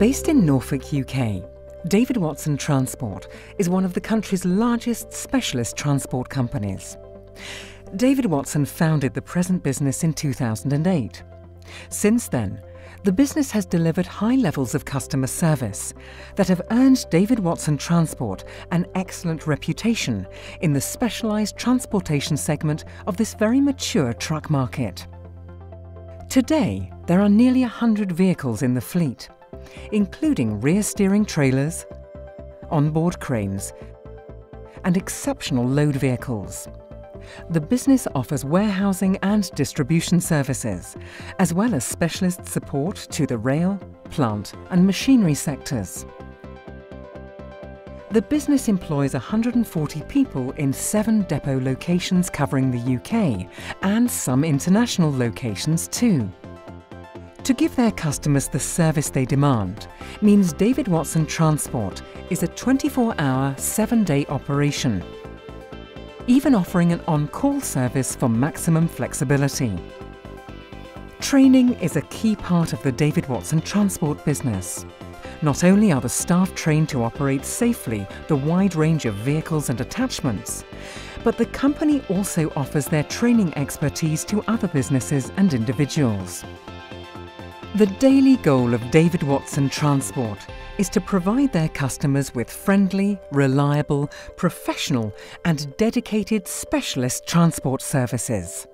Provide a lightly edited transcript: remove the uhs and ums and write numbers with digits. Based in Norfolk, UK, David Watson Transport is one of the country's largest specialist transport companies. David Watson founded the present business in 2008. Since then, the business has delivered high levels of customer service that have earned David Watson Transport an excellent reputation in the specialised transportation segment of this very mature truck market. Today, there are nearly 100 vehicles in the fleet, including rear-steering trailers, onboard cranes, and exceptional load vehicles. The business offers warehousing and distribution services, as well as specialist support to the rail, plant and machinery sectors. The business employs 140 people in 7 depot locations covering the UK and some international locations too. To give their customers the service they demand means David Watson Transport is a 24-hour, 7-day operation, even offering an on-call service for maximum flexibility. Training is a key part of the David Watson Transport business. Not only are the staff trained to operate safely the wide range of vehicles and attachments, but the company also offers their training expertise to other businesses and individuals. The daily goal of David Watson Transport is to provide their customers with friendly, reliable, professional and dedicated specialist transport services.